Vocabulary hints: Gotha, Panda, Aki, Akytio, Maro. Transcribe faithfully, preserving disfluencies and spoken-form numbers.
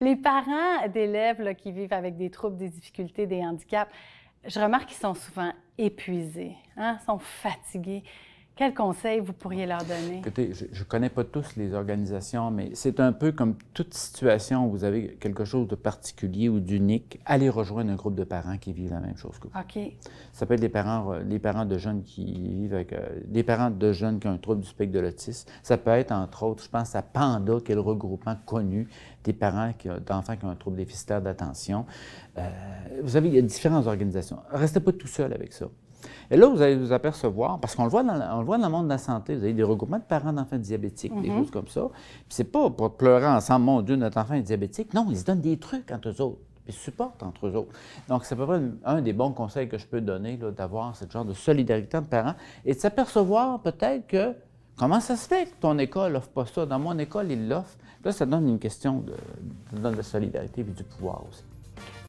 Les parents d'élèves qui vivent avec des troubles, des difficultés, des handicaps, je remarque qu'ils sont souvent épuisés, hein, sont fatigués. Quels conseils vous pourriez leur donner? Écoutez, je ne connais pas tous les organisations, mais c'est un peu comme toute situation où vous avez quelque chose de particulier ou d'unique, allez rejoindre un groupe de parents qui vivent la même chose que vous. OK. Ça peut être les parents, les parents de jeunes qui vivent avec... Euh, les parents de jeunes qui ont un trouble du spectre de l'autisme. Ça peut être, entre autres, je pense à Panda, qui est le regroupement connu des parents d'enfants qui ont un trouble déficitaire d'attention. Euh, vous savez, il y a différentes organisations. Restez pas tout seul avec ça. Et là, vous allez vous apercevoir, parce qu'on le voit dans, on le voit dans le monde de la santé, vous avez des regroupements de parents d'enfants diabétiques, mm-hmm. des choses comme ça. Puis c'est pas pour pleurer ensemble, mon Dieu, notre enfant est diabétique. Non, ils se donnent des trucs entre eux autres, ils se supportent entre eux autres. Donc, c'est à peu près un des bons conseils que je peux donner, d'avoir ce genre de solidarité entre parents et de s'apercevoir peut-être que comment ça se fait que ton école n'offre pas ça? Dans mon école, ils l'offrent. Là, ça donne une question de, de, de solidarité et du pouvoir aussi.